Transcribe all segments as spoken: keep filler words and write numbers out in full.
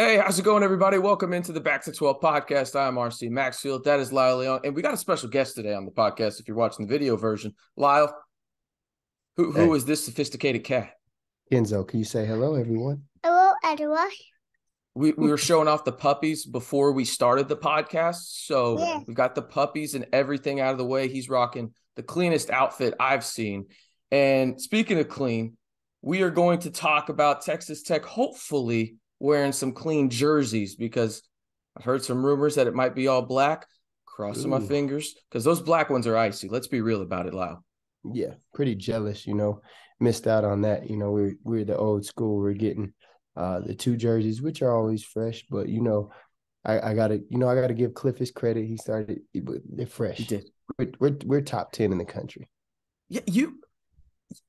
Hey, how's it going, everybody? Welcome into the Back to twelve podcast. I'm R C. Maxfield. That is Lyle Leon. And we got a special guest today on the podcast if you're watching the video version. Lyle, who, who hey. is this sophisticated cat? Enzo, can you say hello, everyone? Hello, everyone. We we were showing off the puppies before we started the podcast. So yeah. We've got the puppies and everything out of the way. He's rocking the cleanest outfit I've seen. And speaking of clean, we are going to talk about Texas Tech, hopefully wearing some clean jerseys, because I've heard some rumors that it might be all black. Crossing Ooh. my fingers, because those black ones are icy. Let's be real about it, Lyle. Yeah, pretty jealous, you know, missed out on that. You know, we're, we're the old school. We're getting uh, the two jerseys, which are always fresh. But, you know, I, I got to, you know, I got to give Cliff his credit. He started, they're fresh. He did. We're, we're, we're top ten in the country. Yeah, you,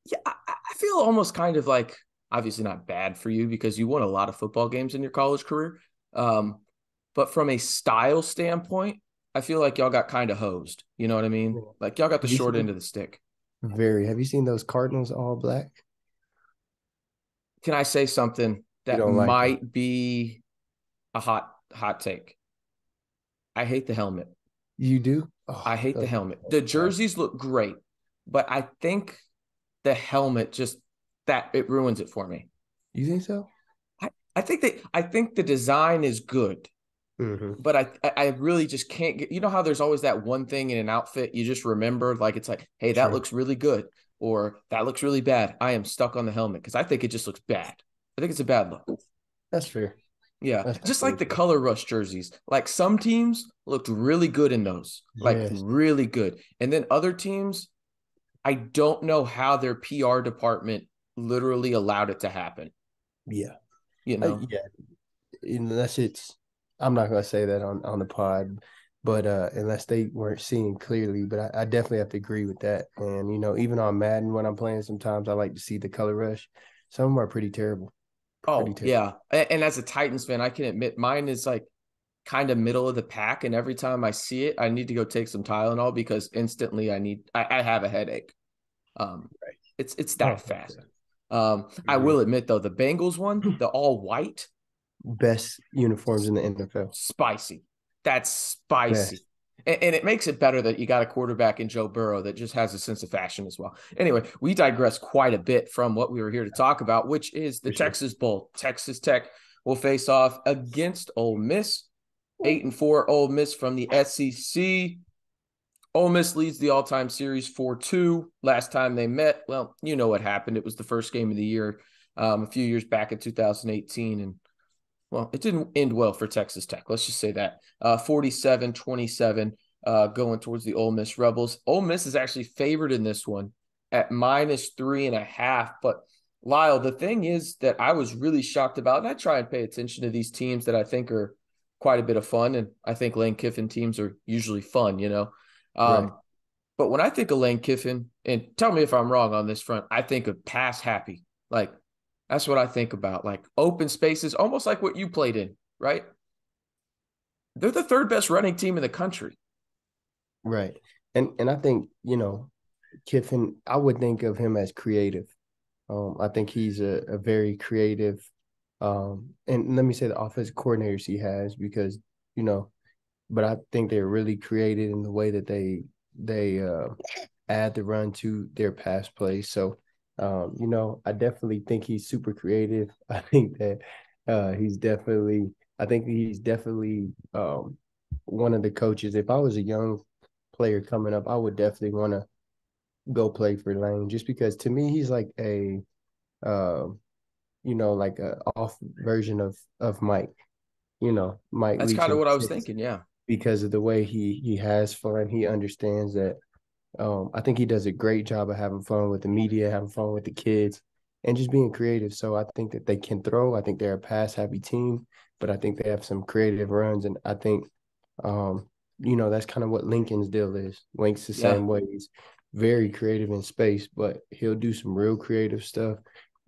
yeah, I, I feel almost kind of like, obviously not bad for you because you won a lot of football games in your college career. Um, but from a style standpoint, I feel like y'all got kind of hosed. You know what I mean? Like y'all got the short end of the stick. Very. Have you seen those Cardinals all black? Can I say something that like might it. be a hot, hot take? I hate the helmet. You do? Oh, I hate the helmet. The jerseys look great, but I think the helmet just – that it ruins it for me. You think so? I, I think that I think the design is good, mm-hmm. but I I really just can't get, you know how there's always that one thing in an outfit you just remember, like it's like, hey, that True. looks really good, or that looks really bad. I am stuck on the helmet because I think it just looks bad. I think it's a bad look. That's fair. Yeah. That's just like fair. The color rush jerseys. Like some teams looked really good in those. Like yes. really good. And then other teams, I don't know how their P R department literally allowed it to happen. Yeah. You know? Uh, yeah. Unless it's, I'm not going to say that on, on the pod, but uh, unless they weren't seeing clearly, but I, I definitely have to agree with that. And, you know, even on Madden, when I'm playing, sometimes I like to see the color rush. Some of them are pretty terrible. Pretty oh, terrible. yeah. And, and as a Titans fan, I can admit mine is like kind of middle of the pack. And every time I see it, I need to go take some Tylenol because instantly I need, I, I have a headache. Um, right. It's, it's that oh, fast. Yeah. Um, I will admit, though, the Bengals one, the all-white. Best uniforms in the N F L. Spicy. That's spicy. And, and it makes it better that you got a quarterback in Joe Burrow that just has a sense of fashion as well. Anyway, we digress quite a bit from what we were here to talk about, which is the For Texas sure. Bowl. Texas Tech will face off against Ole Miss. Eight and four Ole Miss from the S E C. Ole Miss leads the all-time series four two. Last time they met, well, you know what happened. It was the first game of the year um, a few years back in two thousand eighteen. And, well, it didn't end well for Texas Tech. Let's just say that. Uh, forty-seven twenty-seven uh, going towards the Ole Miss Rebels. Ole Miss is actually favored in this one at minus three and a half. But, Lyle, the thing is that I was really shocked about, and I try and pay attention to these teams that I think are quite a bit of fun, and I think Lane Kiffin teams are usually fun, you know. Um, right. But when I think of Lane Kiffin, and tell me if I'm wrong on this front, I think of pass happy. Like, that's what I think about. Like, open spaces, almost like what you played in, right? They're the third best running team in the country. Right. And and I think, you know, Kiffin, I would think of him as creative. Um, I think he's a, a very creative. Um, and let me say the offensive coordinators he has because, you know, but I think they're really creative in the way that they they uh, add the run to their pass play. So, um, you know, I definitely think he's super creative. I think that uh, he's definitely – I think he's definitely um, one of the coaches. If I was a young player coming up, I would definitely want to go play for Lane just because to me he's like a, uh, you know, like an off version of, of Mike. You know, Mike That's Leach kind of what I was thinking, yeah. Because of the way he he has fun, he understands that. Um, I think he does a great job of having fun with the media, having fun with the kids, and just being creative. So I think that they can throw. I think they're a pass-happy team, but I think they have some creative runs. And I think, um, you know, that's kind of what Lincoln's deal is. Link's the yeah. same way. He's very creative in space, but he'll do some real creative stuff,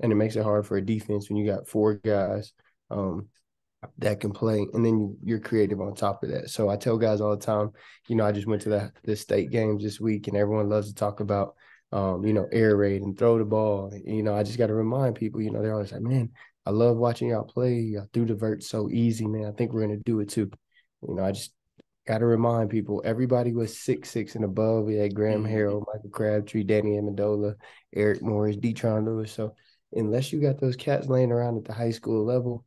and it makes it hard for a defense when you got four guys um, – that can play, and then you're creative on top of that. So I tell guys all the time, you know, I just went to the, the state games this week, and everyone loves to talk about, um, you know, air raid and throw the ball. You know, I just got to remind people, you know, they're always like, man, I love watching y'all play. Y'all threw the vert so easy, man. I think we're going to do it too. You know, I just got to remind people, everybody was six six and above. We had Graham mm-hmm. Harrell, Michael Crabtree, Danny Amendola, Eric Morris, Detron Lewis. So unless you got those cats laying around at the high school level,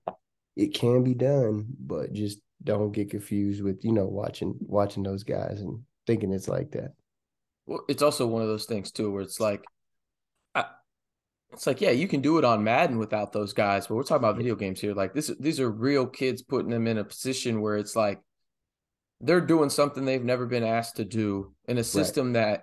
it can be done, but just don't get confused with, you know, watching watching those guys and thinking it's like that. Well, it's also one of those things too where it's like, I, it's like, yeah, you can do it on Madden without those guys, but we're talking about video games here. Like this, these are real kids putting them in a position where it's like they're doing something they've never been asked to do in a system right. that,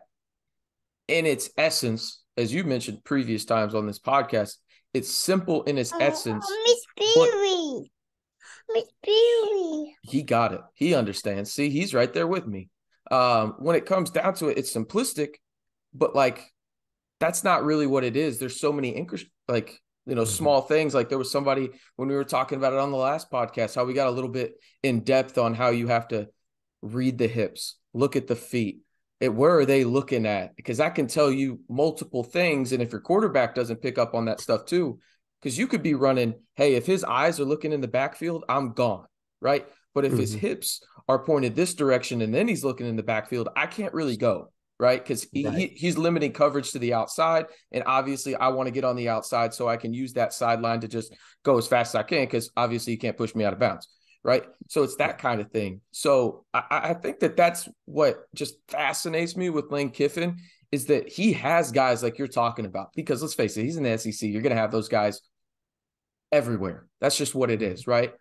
in its essence, as you mentioned previous times on this podcast, it's simple in its oh, essence. Oh, Miss Beery. Miss Beery. He got it. He understands. See, he's right there with me. Um, when it comes down to it, it's simplistic, but like that's not really what it is. There's so many inc- like you know mm-hmm. small things. Like there was somebody when we were talking about it on the last podcast, how we got a little bit in depth on how you have to read the hips, look at the feet. It, where are they looking at? Because I can tell you multiple things, and if your quarterback doesn't pick up on that stuff too, because you could be running, hey, if his eyes are looking in the backfield, I'm gone, right? But if mm-hmm. his hips are pointed this direction and then he's looking in the backfield, I can't really go, right? Because he, right. he, he's limiting coverage to the outside, and obviously I want to get on the outside so I can use that sideline to just go as fast as I can, because obviously you can't push me out of bounds. Right. So it's that kind of thing. So I, I think that that's what just fascinates me with Lane Kiffin, is that he has guys like you're talking about, because let's face it, he's in the S E C. You're going to have those guys everywhere. That's just what it is. Right?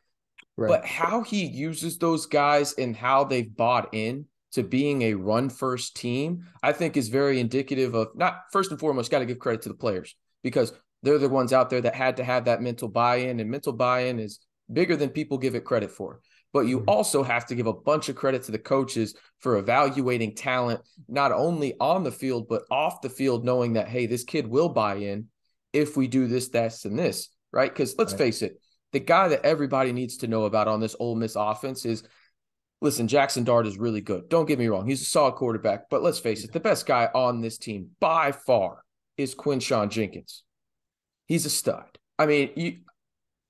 Right. But how he uses those guys and how they've bought in to being a run first team, I think is very indicative of, not first and foremost, got to give credit to the players, because they're the ones out there that had to have that mental buy-in, and mental buy-in is bigger than people give it credit for. But you also have to give a bunch of credit to the coaches for evaluating talent, not only on the field, but off the field, knowing that, hey, this kid will buy in if we do this, this, and this, right? Because let's right. face it, the guy that everybody needs to know about on this Ole Miss offense is, listen, Jackson Dart is really good. Don't get me wrong. He's a solid quarterback. But let's face it, the best guy on this team by far is Quinshon Judkins. He's a stud. I mean, you –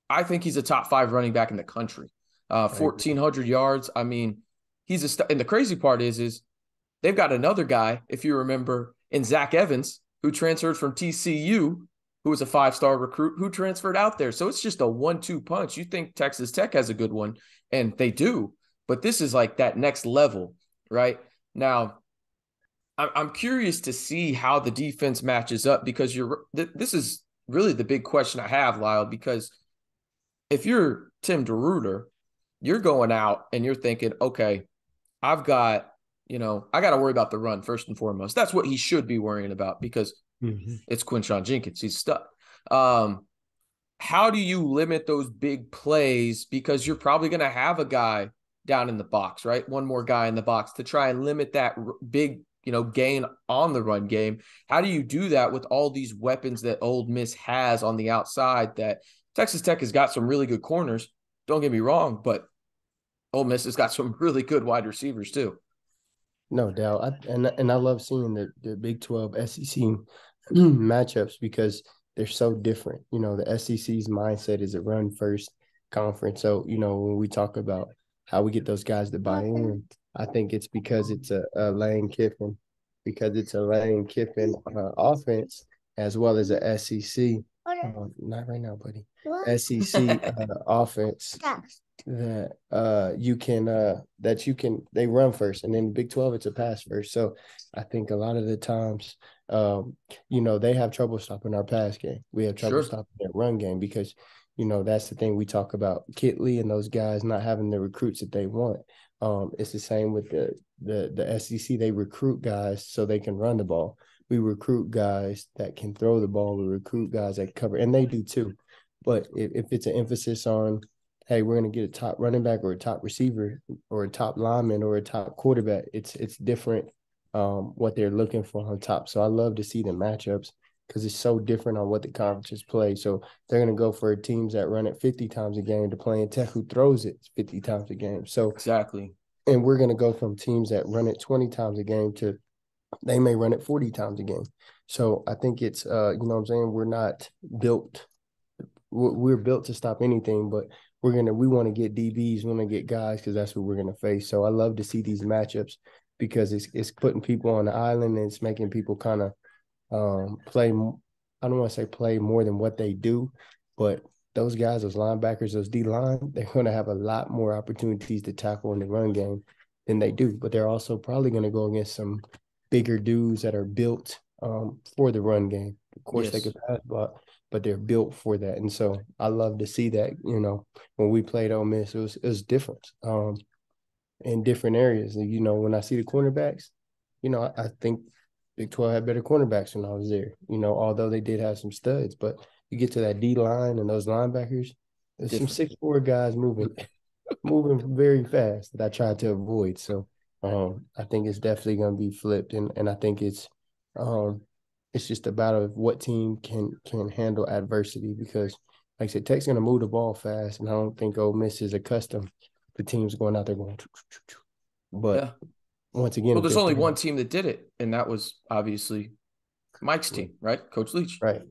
I think he's a top five running back in the country. Uh, fourteen hundred yards. I mean, he's a st- – and the crazy part is, is they've got another guy, if you remember, in Zach Evans, who transferred from T C U, who was a five-star recruit, who transferred out there. So it's just a one two punch. You think Texas Tech has a good one, and they do. But this is like that next level, right? Now, I- I'm curious to see how the defense matches up, because you're th- this is really the big question I have, Lyle, because – if you're Tim DeRuder, you're going out and you're thinking, okay, I've got, you know, I got to worry about the run first and foremost. That's what he should be worrying about, because mm-hmm. it's Quinshon Judkins. He's stuck. Um, how do you limit those big plays? Because you're probably going to have a guy down in the box, right? One more guy in the box to try and limit that r- big, you know, gain on the run game. How do you do that with all these weapons that Ole Miss has on the outside? That Texas Tech has got some really good corners, don't get me wrong, but Ole Miss has got some really good wide receivers too. No doubt. I, and, and I love seeing the, the Big twelve S E C matchups, because they're so different. You know, the S E C's mindset is a run-first conference. So, you know, when we talk about how we get those guys to buy in, I think it's because it's a, a Lane Kiffin, because it's a Lane Kiffin uh, offense as well as a S E C. Oh, not right now, buddy. What? S E C uh, offense that uh you can uh that you can they run first, and then Big twelve it's a pass first. So I think a lot of the times, um, you know, they have trouble stopping our pass game. We have trouble sure. stopping their run game, because you know that's the thing we talk about, Kittley and those guys not having the recruits that they want. Um, it's the same with the the the S E C. They recruit guys so they can run the ball. We recruit guys that can throw the ball. We recruit guys that cover, and they do too. But if, if it's an emphasis on, hey, we're going to get a top running back or a top receiver or a top lineman or a top quarterback, it's it's different um, what they're looking for on top. So I love to see the matchups, because it's so different on what the conferences play. So they're going to go for teams that run it fifty times a game to playing Tech, who throws it fifty times a game. So exactly. And we're going to go from teams that run it twenty times a game to they may run it forty times a game. So I think it's, uh, you know what I'm saying, we're not built we're built to stop anything, but we're gonna we want to get D Bs, we want to get guys because that's what we're gonna face. So I love to see these matchups because it's it's putting people on the island and it's making people kind of um, play. I don't want to say play more than what they do, but those guys, those linebackers, those D line, they're going to have a lot more opportunities to tackle in the run game than they do. But they're also probably going to go against some bigger dudes that are built um, for the run game. Of course, yes. They could pass, but but they're built for that. And so I love to see that. You know, when we played Ole Miss, it was it was different um, in different areas. And, you know, when I see the cornerbacks, you know, I, I think Big twelve had better cornerbacks when I was there. You know, although they did have some studs, but you get to that D line and those linebackers, there's different. Some six four guys moving, moving very fast that I tried to avoid. So um, I think it's definitely going to be flipped, and and I think it's um, it's just a battle of what team can can handle adversity because, like I said, Tech's going to move the ball fast, and I don't think Ole Miss is accustomed to teams going out there going, but yeah. Once again, well, there's only one team that did it, and that was obviously Mike's team, right? Coach Leach, right.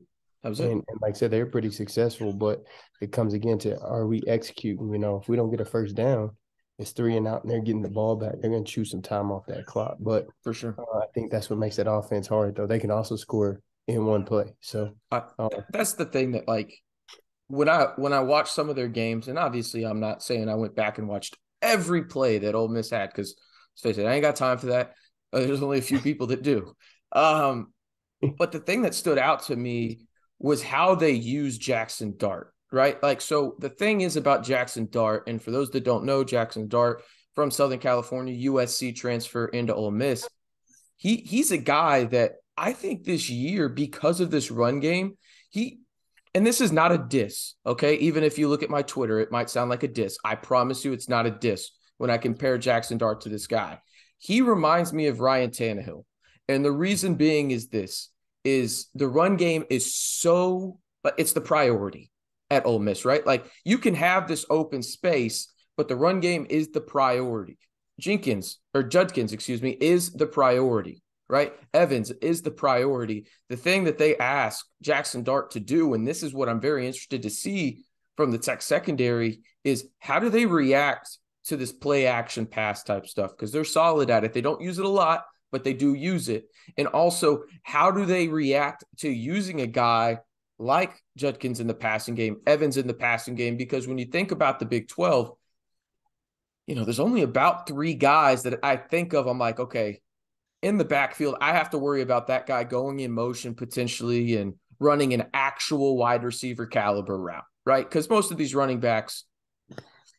And, and like I said, they're pretty successful, but it comes again to, are we executing? You know, if we don't get a first down, it's three and out, and they're getting the ball back. They're going to chew some time off that clock. But for sure, uh, I think that's what makes that offense hard, though. They can also score in one play. So I, um, that's the thing that, like, when I when I watch some of their games, and obviously I'm not saying I went back and watched every play that Ole Miss had because, let's face it, I ain't got time for that. Uh, there's only a few people that do. Um, but the thing that stood out to me was how they use Jackson Dart, right? Like, so the thing is about Jackson Dart, and for those that don't know, Jackson Dart from Southern California, U S C transfer into Ole Miss, he he's a guy that I think this year, because of this run game, he, and this is not a diss, okay? Even if you look at my Twitter, it might sound like a diss. I promise you it's not a diss when I compare Jackson Dart to this guy. He reminds me of Ryan Tannehill. And the reason being is this. Is the run game is so, but it's the priority at Ole Miss, right? Like you can have this open space, but the run game is the priority. Jenkins or Judkins, excuse me, is the priority, right? Evans is the priority. The thing that they ask Jackson Dart to do, and this is what I'm very interested to see from the Tech secondary, is how do they react to this play action pass type stuff? Because they're solid at it. They don't use it a lot, but they do use it. And also, how do they react to using a guy like Judkins in the passing game, Evans in the passing game? Because when you think about the Big twelve, you know, there's only about three guys that I think of. I'm like, okay, in the backfield, I have to worry about that guy going in motion potentially and running an actual wide receiver caliber route, right? Because most of these running backs,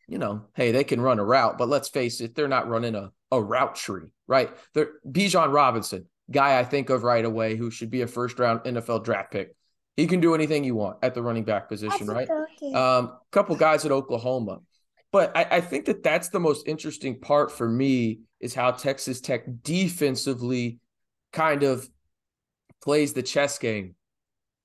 you know, hey, they can run a route, but let's face it, they're not running a, a route tree, right? They're Bijan Robinson, guy I think of right away who should be a first-round N F L draft pick. He can do anything you want at the running back position, that's right? A um, couple guys at Oklahoma. But I, I think that that's the most interesting part for me is how Texas Tech defensively kind of plays the chess game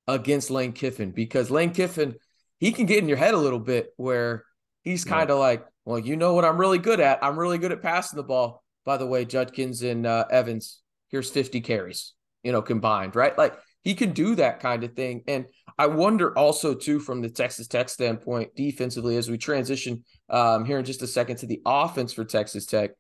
against Lane Kiffin, because Lane Kiffin, he can get in your head a little bit where – he's kind of yeah. like, well, you know what I'm really good at? I'm really good at passing the ball. By the way, Judkins and uh, Evans, here's fifty carries, you know, combined, right? Like he can do that kind of thing. And I wonder also, too, from the Texas Tech standpoint, defensively, as we transition um, here in just a second to the offense for Texas Tech,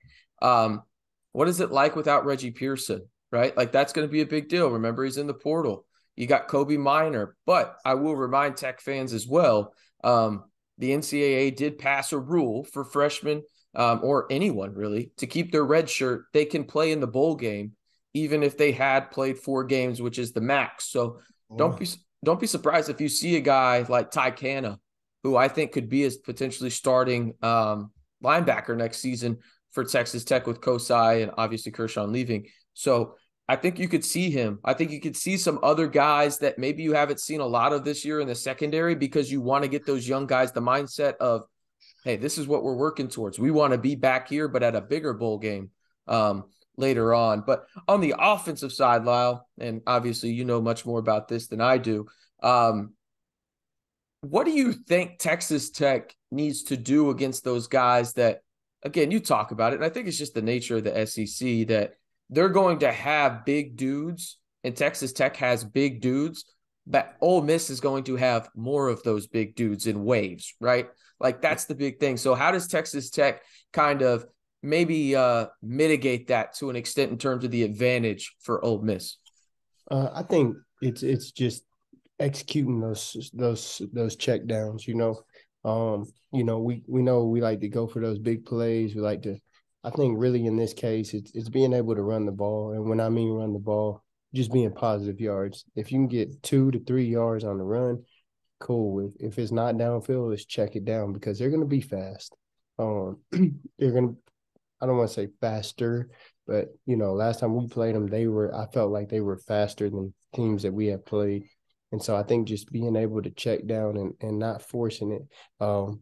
um, what is it like without Reggie Pearson, right? Like that's going to be a big deal. Remember, he's in the portal. You got Kobe Minor, but I will remind Tech fans as well, um, the N C double A did pass a rule for freshmen um, or anyone really to keep their red shirt. They can play in the bowl game, even if they had played four games, which is the max. So oh. don't be, don't be surprised if you see a guy like Ty Canna, who I think could be as potentially starting um, linebacker next season for Texas Tech with Kosai and obviously Quinshon leaving. So I think you could see him. I think you could see some other guys that maybe you haven't seen a lot of this year in the secondary because you want to get those young guys the mindset of, hey, this is what we're working towards. We want to be back here, but at a bigger bowl game um, later on. But on the offensive side, Lyle, and obviously you know much more about this than I do, um, what do you think Texas Tech needs to do against those guys that, again, you talk about it, and I think it's just the nature of the S E C that they're going to have big dudes, and Texas Tech has big dudes, but Ole Miss is going to have more of those big dudes in waves, right? Like that's the big thing. So how does Texas Tech kind of maybe uh, mitigate that to an extent in terms of the advantage for Ole Miss? Uh, I think it's it's just executing those those those checkdowns. You know, um, you know we we know we like to go for those big plays. We like to. I think really in this case, it's it's being able to run the ball, and when I mean run the ball, just being positive yards. If you can get two to three yards on the run, cool. If, if it's not downfield, let's check it down because they're going to be fast. Um, they're going to. I don't want to say faster, but, you know, last time we played them, they were – I felt like they were faster than teams that we have played. And so I think just being able to check down and, and not forcing it um,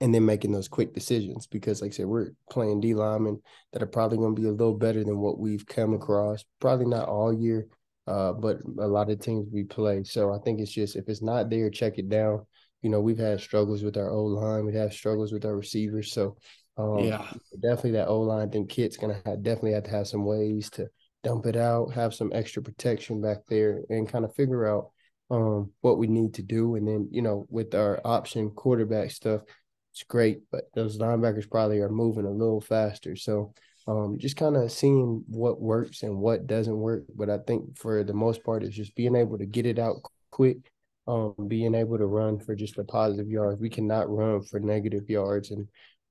and then making those quick decisions because, like I said, we're playing D linemen that are probably going to be a little better than what we've come across, probably not all year, uh, but a lot of teams we play. So I think it's just if it's not there, check it down. You know, we've had struggles with our O-line. We've had struggles with our receivers. So – Um, yeah, definitely that O-line thing. Kit's gonna have, definitely have to have some ways to dump it out, have some extra protection back there, and kind of figure out um what we need to do. And then you know, with our option quarterback stuff, it's great, but those linebackers probably are moving a little faster. So um, just kind of seeing what works and what doesn't work. But I think for the most part, it's just being able to get it out quick. Um, being able to run for just the positive yards. We cannot run for negative yards and.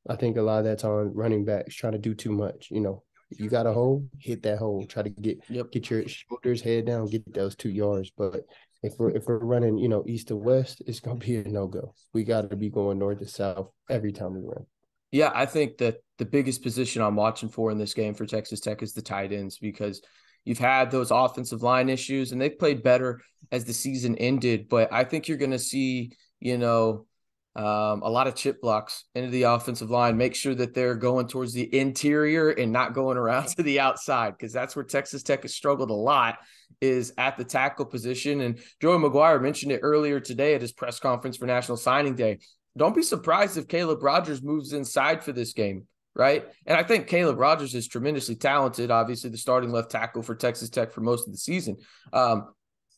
I think a lot of that's on running backs trying to do too much. You know, you got a hole, hit that hole. Try to get yep. get your shoulders, head down, get those two yards. But if we're if we're running, you know, east to west, it's gonna be a no go. We got to be going north to south every time we run. Yeah, I think that the biggest position I'm watching for in this game for Texas Tech is the tight ends because you've had those offensive line issues and they've played better as the season ended. But I think you're gonna see, you know. Um, a lot of chip blocks into the offensive line. Make sure that they're going towards the interior and not going around to the outside because that's where Texas Tech has struggled a lot is at the tackle position. And Joey McGuire mentioned it earlier today at his press conference for National Signing Day. Don't be surprised if Caleb Rogers moves inside for this game, right? And I think Caleb Rogers is tremendously talented, obviously the starting left tackle for Texas Tech for most of the season. Um,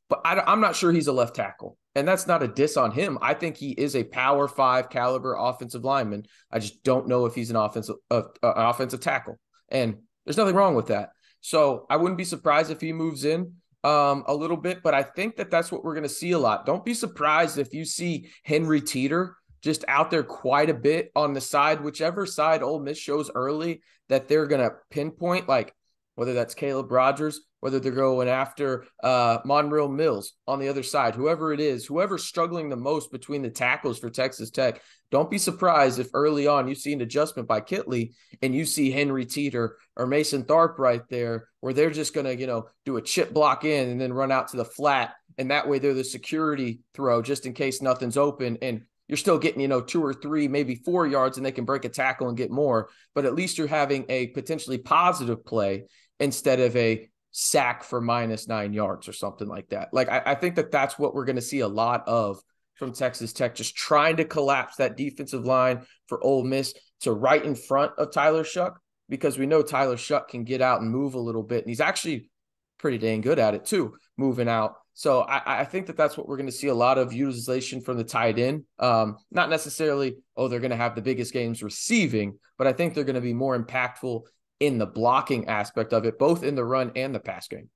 but I, I'm not sure he's a left tackle. And that's not a diss on him. I think he is a power five caliber offensive lineman. I just don't know if he's an offensive uh, uh, offensive tackle. And there's nothing wrong with that. So I wouldn't be surprised if he moves in um, a little bit. But I think that that's what we're going to see a lot. Don't be surprised if you see Henry Teeter just out there quite a bit on the side, whichever side Ole Miss shows early that they're going to pinpoint, like whether that's Caleb Rogers, whether they're going after uh, Monreal Mills on the other side, whoever it is, whoever's struggling the most between the tackles for Texas Tech, don't be surprised if early on you see an adjustment by Kittley and you see Henry Teeter or Mason Tharp right there where they're just going to, you know, do a chip block in and then run out to the flat. And that way they're the security throw just in case nothing's open. And you're still getting, you know, two or three, maybe four yards and they can break a tackle and get more. But at least you're having a potentially positive play instead of a sack for minus nine yards or something like that. Like, I, I think that that's what we're going to see a lot of from Texas Tech, just trying to collapse that defensive line for Ole Miss to right in front of Tyler Shuck, because we know Tyler Shuck can get out and move a little bit. And he's actually pretty dang good at it too, moving out. So I, I think that that's what we're going to see a lot of utilization from the tight end. Um, not necessarily, oh, they're going to have the biggest games receiving, but I think they're going to be more impactful in the blocking aspect of it, both in the run and the pass game.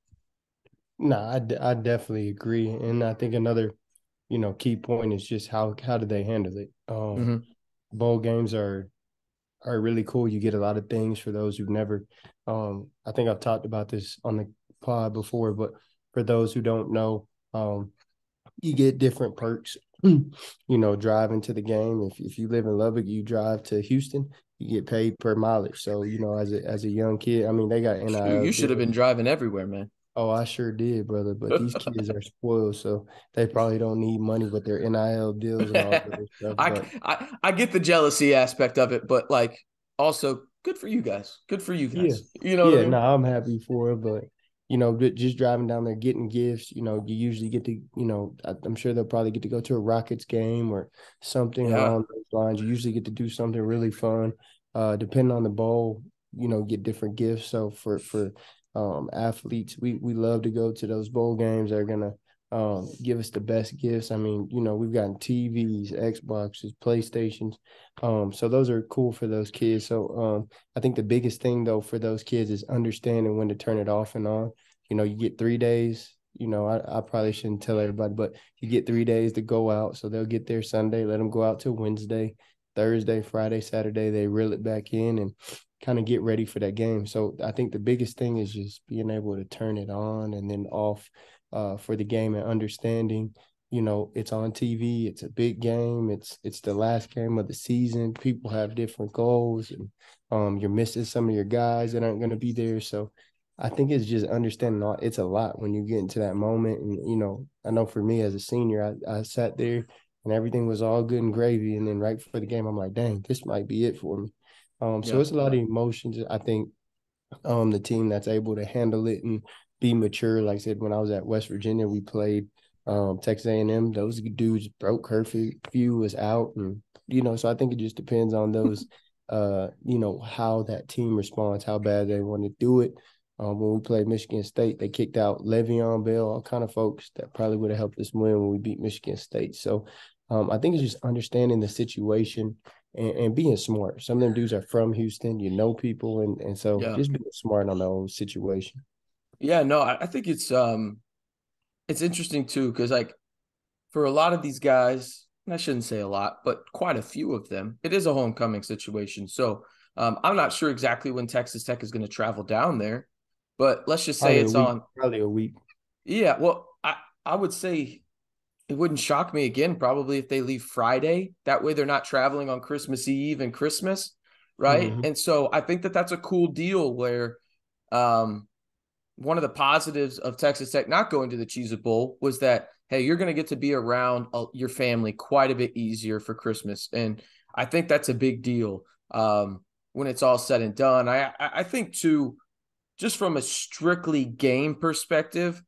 No, I, d- I definitely agree. And I think another, you know, key point is just how, how do they handle it? Um, mm-hmm. Bowl games are, are really cool. You get a lot of things for those who've never, um, I think I've talked about this on the pod before, but for those who don't know, um, you get different perks, you know, driving to the game. If if you live in Lubbock, you drive to Houston, you get paid per mileage. So, you know, as a as a young kid, I mean, they got N I L. You should have been driving everywhere, man. Oh, I sure did, brother. But these kids are spoiled, so they probably don't need money with their N I L deals and all that stuff. I, I, I get the jealousy aspect of it, but, like, also good for you guys. Good for you guys. Yeah. You know yeah, what I mean? No, I'm happy for it, but – you know, just driving down there, getting gifts, you know, you usually get to, you know, I'm sure they'll probably get to go to a Rockets game or something yeah. along those lines. You usually get to do something really fun, uh, depending on the bowl, you know, get different gifts. So for, for um, athletes, we, we love to go to those bowl games. They're going to um, give us the best gifts. I mean, you know, we've gotten T Vs, Xboxes, PlayStations. Um, so those are cool for those kids. So um, I think the biggest thing, though, for those kids is understanding when to turn it off and on. You know, you get three days. You know, I, I probably shouldn't tell everybody, but you get three days to go out. So they'll get there Sunday, let them go out till Wednesday, Thursday, Friday, Saturday. They reel it back in and kind of get ready for that game. So I think the biggest thing is just being able to turn it on and then off uh, for the game and understanding, you know, it's on T V. It's a big game. It's it's the last game of the season. People have different goals and um, you're missing some of your guys that aren't going to be there. So I think it's just understanding all, it's a lot when you get into that moment. And, you know, I know for me as a senior, I, I sat there and everything was all good and gravy. And then right before the game, I'm like, dang, this might be it for me. Um, so yeah. It's a lot of emotions. I think um, the team that's able to handle it and be mature. Like I said, when I was at West Virginia, we played um, Texas A and M. Those dudes broke curfew, few was out. And, you know, so I think it just depends on those, uh, you know, how that team responds, how bad they want to do it. Um, when we played Michigan State, they kicked out Le'Veon Bell, all kind of folks that probably would have helped us win when we beat Michigan State. So um, I think it's just understanding the situation and, and being smart. Some of them dudes are from Houston, you know, people. And, and so yeah. just being smart on their own situation. Yeah, no, I, I think it's um, it's interesting, too, because like for a lot of these guys, and I shouldn't say a lot, but quite a few of them, it is a homecoming situation. So um, I'm not sure exactly when Texas Tech is going to travel down there. But let's just say probably it's on probably a week. Yeah, well, I, I would say it wouldn't shock me again probably if they leave Friday. That way they're not traveling on Christmas Eve and Christmas, right? Mm-hmm. And so I think that that's a cool deal where um, one of the positives of Texas Tech not going to the Cheez-It Bowl was that, hey, you're going to get to be around a, your family quite a bit easier for Christmas. And I think that's a big deal um, when it's all said and done. I I, I think, too, just from a strictly game perspective,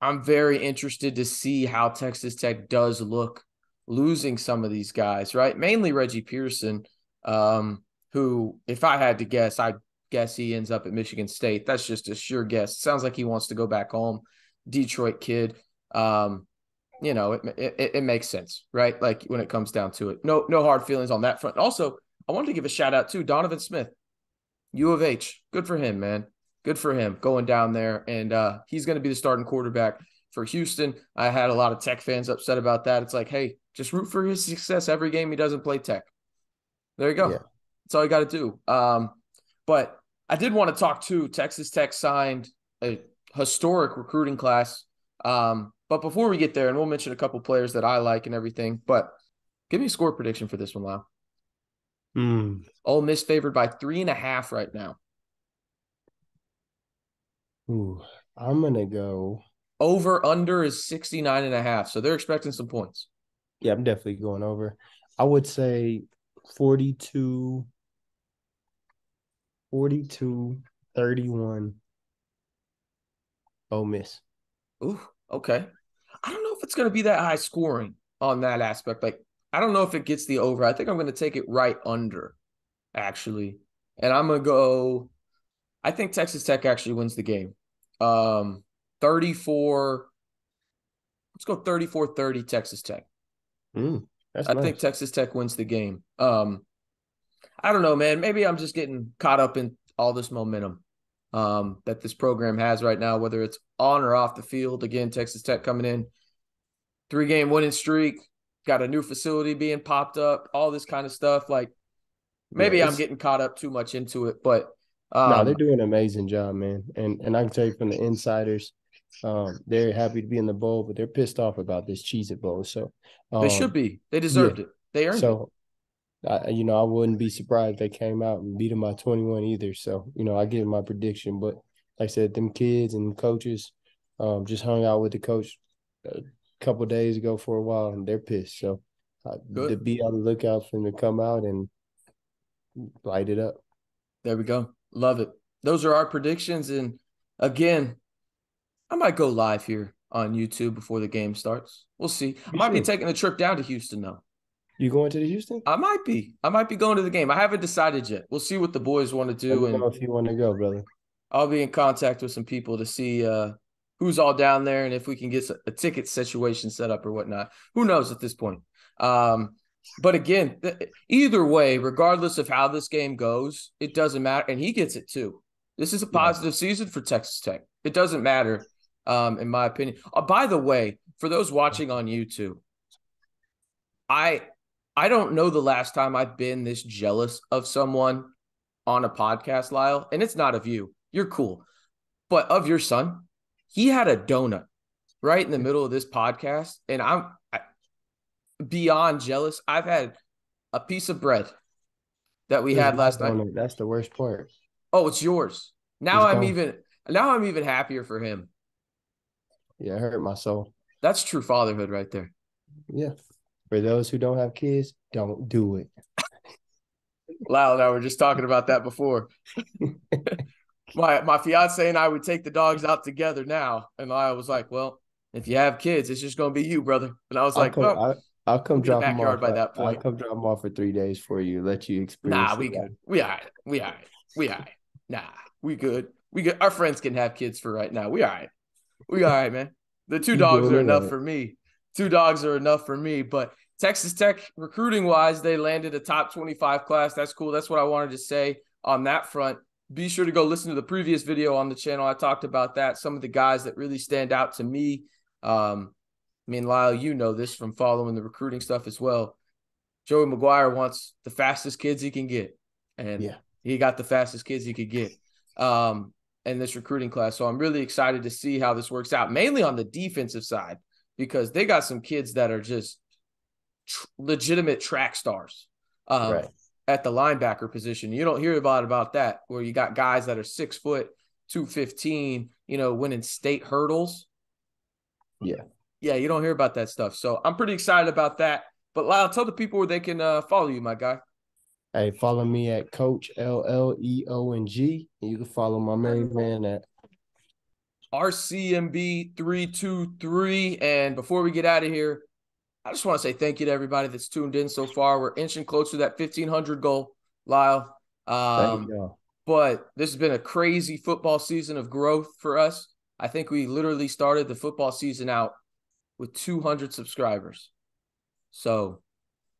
I'm very interested to see how Texas Tech does look losing some of these guys, right? Mainly Reggie Pearson, um, who, if I had to guess, I guess he ends up at Michigan State. That's just a sure guess. Sounds like he wants to go back home. Detroit kid. Um, you know, it, it it makes sense, right? Like when it comes down to it. No, no hard feelings on that front. Also, I wanted to give a shout out to Donovan Smith, U of H. Good for him, man. Good for him going down there, and uh, he's going to be the starting quarterback for Houston. I had a lot of Tech fans upset about that. It's like, hey, just root for his success every game he doesn't play Tech. There you go. Yeah. That's all you got to do. Um, but I did want to talk to Texas Tech signed a historic recruiting class. Um, but before we get there, and we'll mention a couple players that I like and everything, but give me a score prediction for this one, Lyle. Mm. Ole Miss favored by three and a half right now. Ooh, I'm going to go. Over under is sixty-nine and a half. So they're expecting some points. Yeah, I'm definitely going over. I would say forty-two, forty-two, thirty-one. Ole Miss. Ooh, okay. I don't know if it's going to be that high scoring on that aspect. Like, I don't know if it gets the over. I think I'm going to take it right under, actually. And I'm going to go. I think Texas Tech actually wins the game. Um, thirty-four. Let's go thirty-four thirty Texas Tech. Mm, that's I nice. think Texas Tech wins the game. Um, I don't know, man. Maybe I'm just getting caught up in all this momentum um, that this program has right now, whether it's on or off the field. Again, Texas Tech coming in. Three-game winning streak. Got a new facility being popped up. All this kind of stuff. Like, maybe yeah, I'm getting caught up too much into it, but – Um, no, they're doing an amazing job, man. And and I can tell you from the insiders, um, they're happy to be in the bowl, but they're pissed off about this Cheez-It Bowl. So um, they should be. They deserved yeah. it. They earned so, it. So, you know, I wouldn't be surprised if they came out and beat them by twenty-one either. So, you know, I give my prediction. But like I said, them kids and coaches um, just hung out with the coach a couple days ago for a while, and they're pissed. So uh, to be on the lookout for them to come out and light it up. There we go. Love it. Those are our predictions. And again, I might go live here on YouTube before the game starts. We'll see. I might be taking a trip down to Houston, though. You going to the Houston? I might be. I might be going to the game. I haven't decided yet. We'll see what the boys want to do. I don't know if you want to go, brother. I'll be in contact with some people to see uh, who's all down there and if we can get a ticket situation set up or whatnot. Who knows at this point? Um, but again, th- either way, regardless of how this game goes, it doesn't matter. And he gets it too. This is a positive yeah. season for Texas Tech. It doesn't matter, um, in my opinion. Uh, by the way, for those watching on YouTube, I I don't know the last time I've been this jealous of someone on a podcast, Lyle, and it's not of you. You're cool. But of your son, he had a donut right in the middle of this podcast, and I'm I, beyond jealous. I've had a piece of bread that we yeah, had last night. That's the worst part. Oh, it's yours. Now He's I'm gone. even now I'm even happier for him. Yeah, it hurt my soul. That's true fatherhood right there. Yeah. For those who don't have kids, don't do it. Lyle and I were just talking about that before. my my fiance and I would take the dogs out together now. And Lyle was like, well, if you have kids, it's just going to be you, brother. And I was I'll like, come, well, I, I'll come drop them off. By that point. I'll come drop them off for three days for you, let you experience. Nah, we that. good. We all right. We all right. We all right. Nah, we good. We good. Our friends can have kids for right now. We all right. We all right, man. The two dogs are enough for me. Two dogs are enough for me. But Texas Tech recruiting-wise, they landed a top twenty-five class. That's cool. That's what I wanted to say on that front. Be sure to go listen to the previous video on the channel. I talked about that, some of the guys that really stand out to me. Um, I mean, Lyle, you know this from following the recruiting stuff as well. Joey McGuire wants the fastest kids he can get, and yeah. he got the fastest kids he could get um, in this recruiting class. So I'm really excited to see how this works out, mainly on the defensive side, because they got some kids that are just tr- legitimate track stars um, right. at the linebacker position. You don't hear about, about that, where you got guys that are six foot, two fifteen, you know, winning state hurdles. Yeah. Yeah, you don't hear about that stuff. So I'm pretty excited about that. But Lyle, tell the people where they can uh, follow you, my guy. Hey, follow me at Coach L L E O N G. And you can follow my main man at R C M B three two three. And before we get out of here, I just want to say thank you to everybody that's tuned in so far. We're inching closer to that fifteen hundred goal, Lyle. Um, but this has been a crazy football season of growth for us. I think we literally started the football season out with two hundred subscribers. So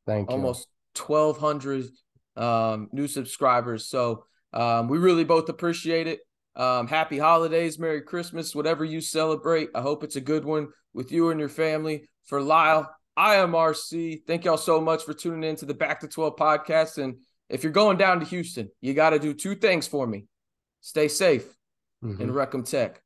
thank you. Almost twelve hundred um, new subscribers. So um, we really both appreciate it. Um, happy holidays, Merry Christmas, whatever you celebrate. I hope it's a good one with you and your family. For Lyle, I am R C. Thank y'all so much for tuning in to the Back to twelve podcast. And if you're going down to Houston, you got to do two things for me. Stay safe mm-hmm. and Wreck 'em Tech.